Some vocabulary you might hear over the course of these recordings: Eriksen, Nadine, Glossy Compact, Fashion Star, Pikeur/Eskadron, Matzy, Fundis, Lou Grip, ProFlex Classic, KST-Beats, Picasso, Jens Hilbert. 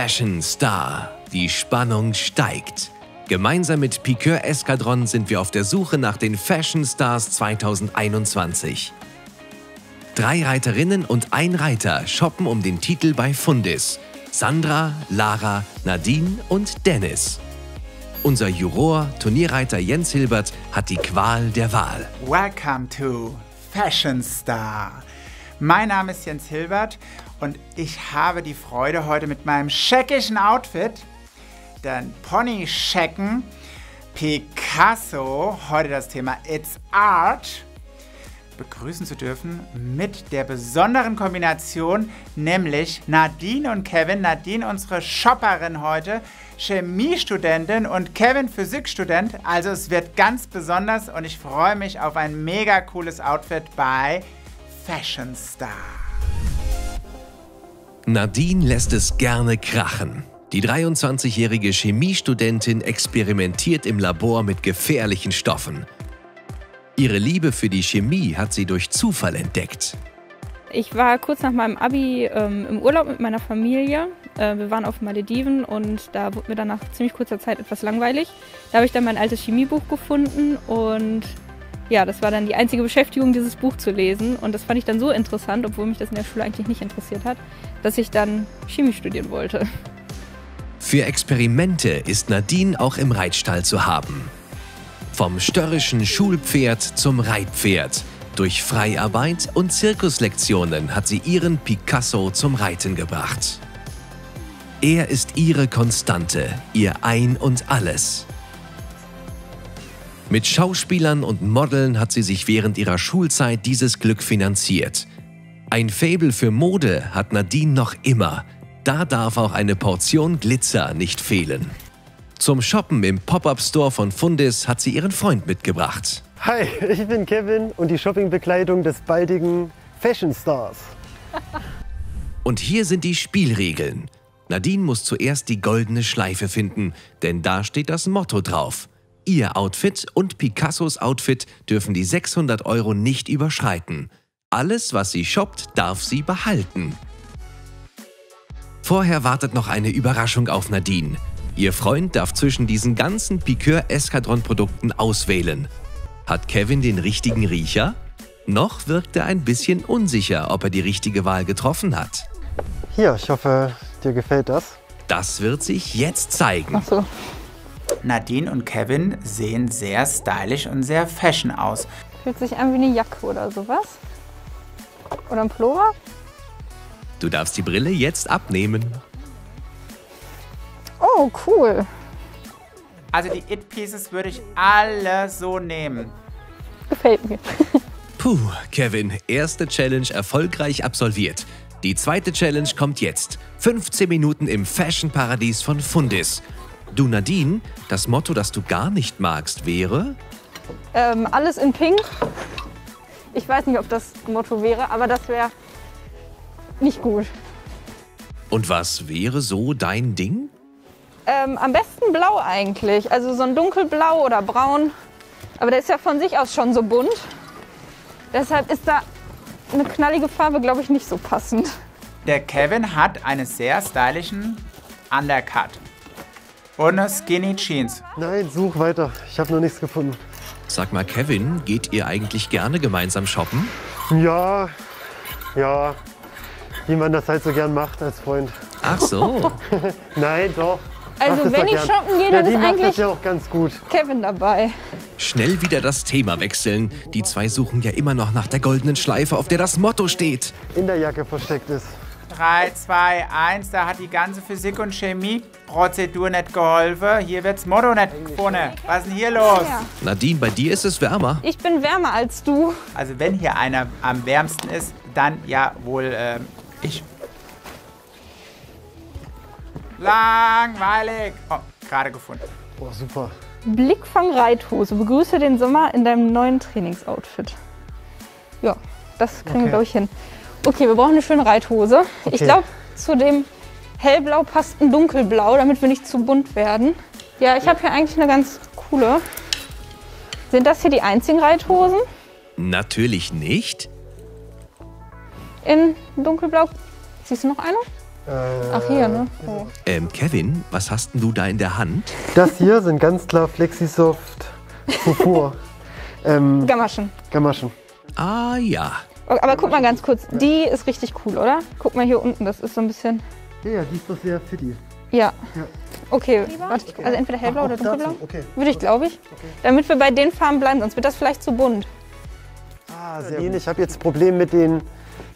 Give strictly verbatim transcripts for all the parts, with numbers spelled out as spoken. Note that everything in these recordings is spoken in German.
Fashion Star. Die Spannung steigt. Gemeinsam mit Pikeur/Eskadron sind wir auf der Suche nach den Fashion Stars zweitausendeinundzwanzig. Drei Reiterinnen und ein Reiter shoppen um den Titel bei Fundis. Sandra, Lara, Nadine und Dennis. Unser Juror, Turnierreiter Jens Hilbert, hat die Qual der Wahl. Welcome to Fashion Star. Mein Name ist Jens Hilbert und ich habe die Freude, heute mit meinem scheckischen Outfit, den Pony-Schecken Picasso, heute das Thema It's Art, begrüßen zu dürfen mit der besonderen Kombination, nämlich Nadine und Kevin. Nadine, unsere Shopperin heute, Chemiestudentin, und Kevin, Physikstudent. Also es wird ganz besonders und ich freue mich auf ein mega cooles Outfit bei Fashion Star. Nadine lässt es gerne krachen. Die dreiundzwanzigjährige Chemiestudentin experimentiert im Labor mit gefährlichen Stoffen. Ihre Liebe für die Chemie hat sie durch Zufall entdeckt. Ich war kurz nach meinem Abi ähm, im Urlaub mit meiner Familie. Äh, wir waren auf den Malediven und da wurde mir dann nach ziemlich kurzer Zeit etwas langweilig. Da habe ich dann mein altes Chemiebuch gefunden und ja, das war dann die einzige Beschäftigung, dieses Buch zu lesen. Und das fand ich dann so interessant, obwohl mich das in der Schule eigentlich nicht interessiert hat, dass ich dann Chemie studieren wollte. Für Experimente ist Nadine auch im Reitstall zu haben. Vom störrischen Schulpferd zum Reitpferd. Durch Freiarbeit und Zirkuslektionen hat sie ihren Picasso zum Reiten gebracht. Er ist ihre Konstante, ihr Ein und Alles. Mit Schauspielern und Modeln hat sie sich während ihrer Schulzeit dieses Glück finanziert. Ein Faible für Mode hat Nadine noch immer. Da darf auch eine Portion Glitzer nicht fehlen. Zum Shoppen im Pop-Up-Store von Fundis hat sie ihren Freund mitgebracht. Hi, ich bin Kevin und die Shoppingbekleidung des baldigen Fashion Stars. Und hier sind die Spielregeln. Nadine muss zuerst die goldene Schleife finden, denn da steht das Motto drauf. Ihr Outfit und Picassos Outfit dürfen die sechshundert Euro nicht überschreiten. Alles, was sie shoppt, darf sie behalten. Vorher wartet noch eine Überraschung auf Nadine. Ihr Freund darf zwischen diesen ganzen Pikeur/Eskadron-Produkten auswählen. Hat Kevin den richtigen Riecher? Noch wirkt er ein bisschen unsicher, ob er die richtige Wahl getroffen hat. Hier, ich hoffe, dir gefällt das. Das wird sich jetzt zeigen. Ach so. Nadine und Kevin sehen sehr stylisch und sehr fashion aus. Fühlt sich an wie eine Jacke oder sowas. Oder ein Pullover. Du darfst die Brille jetzt abnehmen. Oh, cool. Also die It-Pieces würde ich alle so nehmen. Gefällt mir. Puh, Kevin, erste Challenge erfolgreich absolviert. Die zweite Challenge kommt jetzt. fünfzehn Minuten im Fashion-Paradies von Fundis. Du, Nadine, das Motto, das du gar nicht magst, wäre? Ähm, alles in Pink. Ich weiß nicht, ob das Motto wäre, aber das wäre nicht gut. Und was wäre so dein Ding? Ähm, am besten blau eigentlich, also so ein dunkelblau oder braun, aber der ist ja von sich aus schon so bunt, deshalb ist da eine knallige Farbe, glaube ich, nicht so passend. Der Kevin hat einen sehr stylischen Undercut und eine Skinny Jeans. Nein, such weiter, ich habe noch nichts gefunden. Sag mal, Kevin, geht ihr eigentlich gerne gemeinsam shoppen? Ja, ja, wie man das halt so gern macht als Freund. Ach so. Nein, doch. Also wenn ich shoppen gehe, dann ist eigentlich ja auch ganz gut Kevin dabei. Schnell wieder das Thema wechseln. Die zwei suchen ja immer noch nach der goldenen Schleife, auf der das Motto steht. In der Jacke versteckt ist. drei, zwei, eins, da hat die ganze Physik- und Chemie-Prozedur nicht geholfen. Hier wird's Motto nicht gefunden. Was ist denn hier los? Nadine, bei dir ist es wärmer. Ich bin wärmer als du. Also wenn hier einer am wärmsten ist, dann ja wohl äh, ich. Langweilig. Oh, gerade gefunden. Oh, super. Blickfang-Reithose. Begrüße den Sommer in deinem neuen Trainingsoutfit. Ja, das kriegen okay. wir, glaube ich, hin. Okay, wir brauchen eine schöne Reithose. Okay. Ich glaube, zu dem Hellblau passt ein Dunkelblau, damit wir nicht zu bunt werden. Ja, ich habe hier eigentlich eine ganz coole. Sind das hier die einzigen Reithosen? Natürlich nicht. In Dunkelblau. Siehst du noch eine? Ach, hier, ne? Oh. Ähm, Kevin, was hast denn du da in der Hand? Das hier sind ganz klar Flexisoft Purpur. ähm, Gamaschen. Gamaschen. Ah, ja. Aber guck mal ganz kurz, die ist richtig cool, oder? Guck mal hier unten, das ist so ein bisschen... Ja, die ist doch sehr fitty. Ja. ja. Okay, warte, okay. Also entweder hellblau Ach, oder dunkelblau. Okay. Würde ich, glaube ich. Okay. Damit wir bei den Farben bleiben, sonst wird das vielleicht zu bunt. Ah, sehr gut. Ich habe jetzt ein Problem mit den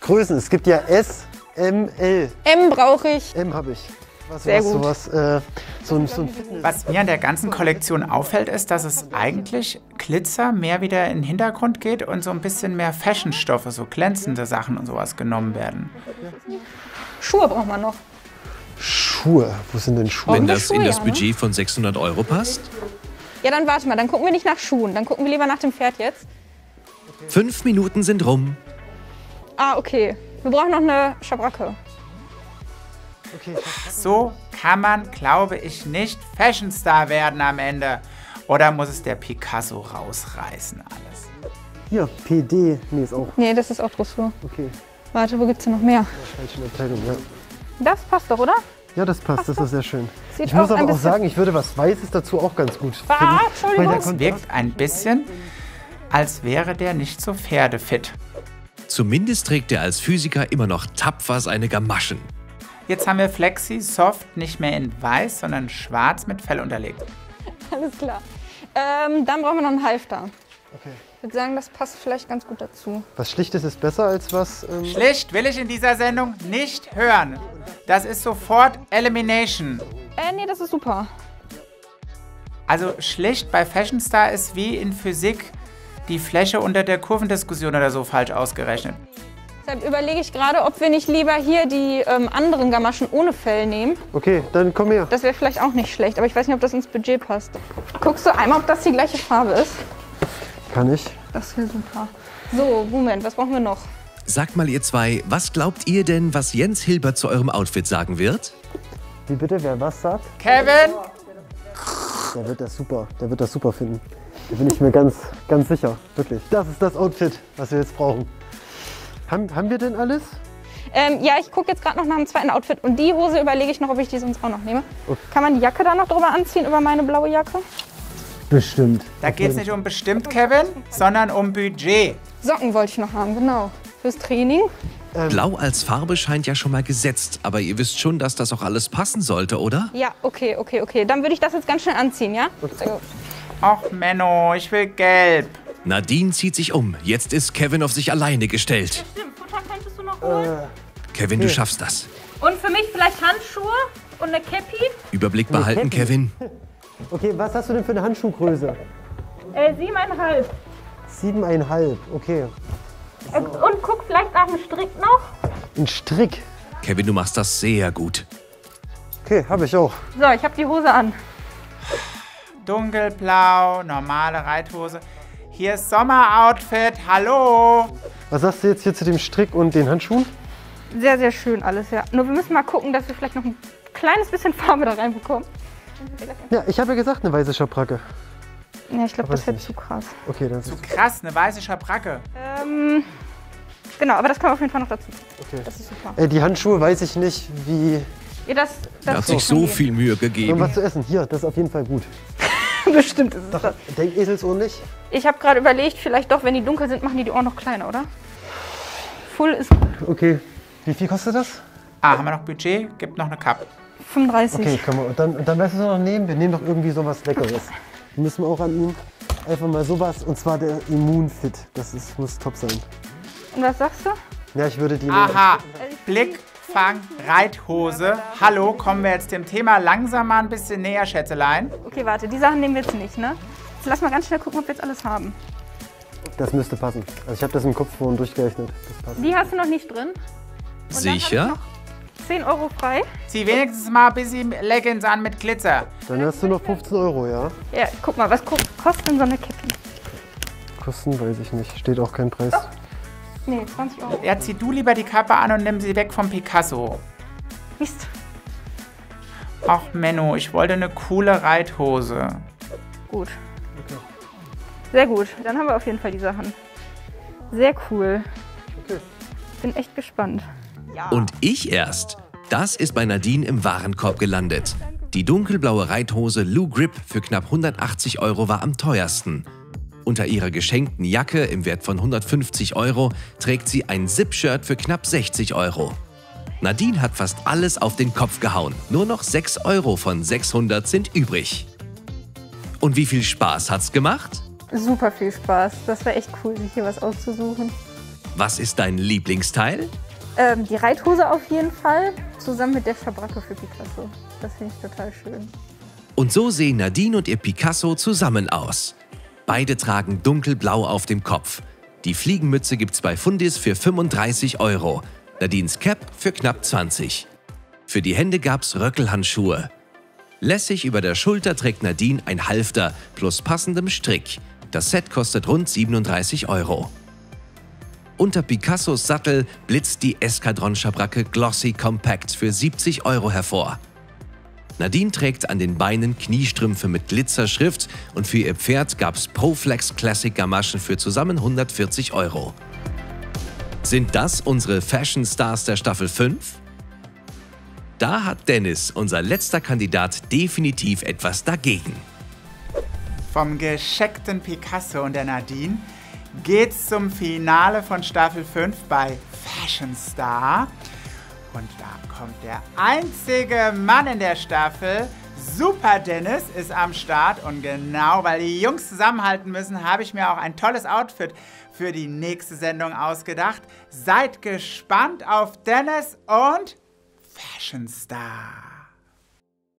Größen. Es gibt ja S, M, L. M brauche ich. M habe ich. Was, sehr was, gut. Sowas, äh, so ein, so ein was mir an der ganzen Kollektion auffällt, ist, dass es eigentlich Glitzer mehr wieder in den Hintergrund geht und so ein bisschen mehr Fashionstoffe, so glänzende Sachen und sowas genommen werden. Schuhe braucht man noch. Schuhe? Wo sind denn Schuhe? Wenn das in das Budget von sechshundert Euro passt? Ja, dann warte mal, dann gucken wir nicht nach Schuhen, dann gucken wir lieber nach dem Pferd jetzt. Fünf Minuten sind rum. Ah, okay. Wir brauchen noch eine Schabracke. Okay. So kann man, glaube ich, nicht Fashion Star werden am Ende. Oder muss es der Picasso rausreißen alles? Hier, P D. Nee, ist auch. Nee, das ist auch Dressur. Okay. Warte, wo gibt's denn noch mehr? Das passt doch, oder? Ja, das passt. passt das doch. ist sehr schön. Sieht ich muss aber auch sagen, ich würde was Weißes dazu auch ganz gut finden. Ah, Entschuldigung. Das wirkt ein bisschen, als wäre der nicht so pferdefit. Zumindest trägt er als Physiker immer noch tapfer seine Gamaschen. Jetzt haben wir Flexi-Soft nicht mehr in weiß, sondern schwarz mit Fell unterlegt. Alles klar. Ähm, dann brauchen wir noch einen Halfter. Okay. Ich würde sagen, das passt vielleicht ganz gut dazu. Was Schlichtes ist besser als was... Ähm Schlicht will ich in dieser Sendung nicht hören. Das ist sofort Elimination. Äh, nee, das ist super. Also schlicht bei Fashion Star ist wie in Physik die Fläche unter der Kurvendiskussion oder so falsch ausgerechnet. Deshalb überlege ich gerade, ob wir nicht lieber hier die ähm, anderen Gamaschen ohne Fell nehmen. Okay, dann komm her. Das wäre vielleicht auch nicht schlecht, aber ich weiß nicht, ob das ins Budget passt. Guckst du einmal, ob das die gleiche Farbe ist? Kann ich. Das wäre super. So, Moment, was brauchen wir noch? Sagt mal, ihr zwei, was glaubt ihr denn, was Jens Hilbert zu eurem Outfit sagen wird? Wie bitte, wer was sagt? Kevin! Der wird das super, der wird das super finden. Da bin ich mir ganz, ganz sicher, wirklich. Das ist das Outfit, was wir jetzt brauchen. Haben, haben wir denn alles? Ähm, ja, ich gucke jetzt gerade noch nach einem zweiten Outfit. Und die Hose überlege ich noch, ob ich die sonst auch noch nehme. Okay. Kann man die Jacke da noch drüber anziehen, über meine blaue Jacke? Bestimmt. Da geht es nicht um bestimmt, Kevin, sondern um Budget. Socken wollte ich noch haben, genau. Fürs Training. Ähm. Blau als Farbe scheint ja schon mal gesetzt. Aber ihr wisst schon, dass das auch alles passen sollte, oder? Ja, okay, okay, okay. Dann würde ich das jetzt ganz schnell anziehen, ja? Okay. Ach, Menno, ich will gelb. Nadine zieht sich um. Jetzt ist Kevin auf sich alleine gestellt. Ja, stimmt. Futter könntest du noch holen? Äh, Kevin, okay. Du schaffst das. Und für mich vielleicht Handschuhe und eine Käppi. Überblick behalten, Kevin. Okay, was hast du denn für eine Handschuhgröße? Äh, siebeneinhalb. Siebeneinhalb, okay. So. Und, und guck vielleicht nach einem Strick noch. Ein Strick? Kevin, du machst das sehr gut. Okay, habe ich auch. So, ich habe die Hose an. Dunkelblau, normale Reithose. Hier ist Sommeroutfit, hallo! Was sagst du jetzt hier zu dem Strick und den Handschuhen? Sehr, sehr schön alles, ja. Nur wir müssen mal gucken, dass wir vielleicht noch ein kleines bisschen Farbe da reinbekommen. Ja, ich habe ja gesagt, eine weiße Schabracke. Ja, ich glaube, das wäre zu krass. Okay, das ist zu krass, eine weiße Schabracke. Ähm, genau, aber das können wir auf jeden Fall noch dazu. Okay. Das ist super. Äh, die Handschuhe weiß ich nicht, wie... Ja, das, das da hat sich so viel Mühe gegeben. Und was zu essen, hier, das ist auf jeden Fall gut. Bestimmt ist es doch, das. Denk Eselsohren nicht? Ich habe gerade überlegt, vielleicht doch, wenn die dunkel sind, machen die die Ohren noch kleiner, oder? Full ist gut. Okay. Wie viel kostet das? Ah, haben wir noch Budget? Gibt noch eine Kappe. fünfunddreißig. Okay, können wir. Und dann, und dann weißt du es noch nehmen? Wir nehmen doch irgendwie sowas Leckeres. Müssen wir auch an ihm. Einfach mal sowas, und zwar der Immunfit. Das ist, muss top sein. Und was sagst du? Ja, ich würde die... Aha. Blick. Reithose. Hallo, kommen wir jetzt dem Thema langsam mal ein bisschen näher, Schätzelein. Okay, warte, die Sachen nehmen wir jetzt nicht, ne? Jetzt lass mal ganz schnell gucken, ob wir jetzt alles haben. Das müsste passen. Also ich habe das im Kopf vorhin durchgerechnet. Das passt. Die hast du noch nicht drin. Und sicher? zehn Euro frei. Zieh wenigstens mal ein bisschen Leggings an mit Glitzer. Dann hast du noch fünfzehn Euro, ja? Ja, guck mal, was kostet denn so eine Käppi? Kosten weiß ich nicht. Steht auch kein Preis. Oh. Nee, zwanzig Euro. Ja, zieh du lieber die Kappe an und nimm sie weg vom Picasso. Mist. Ach, Menno, ich wollte eine coole Reithose. Gut. Okay. Sehr gut, dann haben wir auf jeden Fall die Sachen. Sehr cool. Okay. Bin echt gespannt. Ja. Und ich erst. Das ist bei Nadine im Warenkorb gelandet. Die dunkelblaue Reithose Lou Grip für knapp hundertachtzig Euro war am teuersten. Unter ihrer geschenkten Jacke im Wert von hundertfünfzig Euro trägt sie ein Zip-Shirt für knapp sechzig Euro. Nadine hat fast alles auf den Kopf gehauen. Nur noch sechs Euro von sechshundert sind übrig. Und wie viel Spaß hat's gemacht? Super viel Spaß. Das war echt cool, sich hier was auszusuchen. Was ist dein Lieblingsteil? Ähm, die Reithose auf jeden Fall, zusammen mit der Schabracke für Picasso. Das finde ich total schön. Und so sehen Nadine und ihr Picasso zusammen aus. Beide tragen dunkelblau auf dem Kopf. Die Fliegenmütze gibt's bei Fundis für fünfunddreißig Euro, Nadines Cap für knapp zwanzig. Für die Hände gab's Röckelhandschuhe. Lässig über der Schulter trägt Nadine ein Halfter plus passendem Strick. Das Set kostet rund siebenunddreißig Euro. Unter Picassos Sattel blitzt die Eskadron-Schabracke Glossy Compact für siebzig Euro hervor. Nadine trägt an den Beinen Kniestrümpfe mit Glitzerschrift und für ihr Pferd gab's ProFlex Classic Gamaschen für zusammen hundertvierzig Euro. Sind das unsere Fashion Stars der Staffel fünf? Da hat Dennis, unser letzter Kandidat, definitiv etwas dagegen. Vom gescheckten Picasso und der Nadine geht's zum Finale von Staffel fünf bei Fashion Star. Und da kommt der einzige Mann in der Staffel. Super Dennis ist am Start. Und genau, weil die Jungs zusammenhalten müssen, habe ich mir auch ein tolles Outfit für die nächste Sendung ausgedacht. Seid gespannt auf Dennis und Fashion Star.